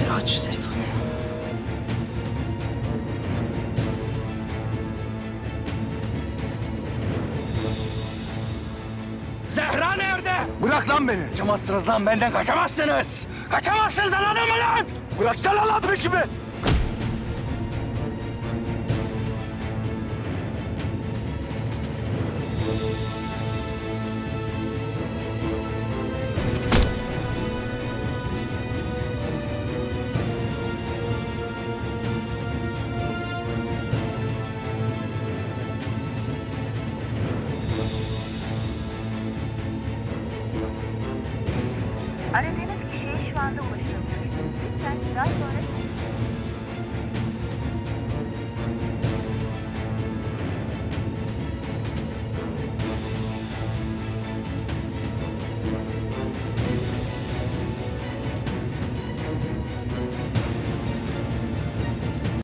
Hadi aç şu telefonu. Zehra nerede? Bırak lan beni. Kaçamazsınız lan benden, kaçamazsınız. Kaçamazsınız, anladın mı lan? Bıraksana lan peşimi. Aradığınız kişiye şu anda ulaşılmıyor. Lütfen daha sonra...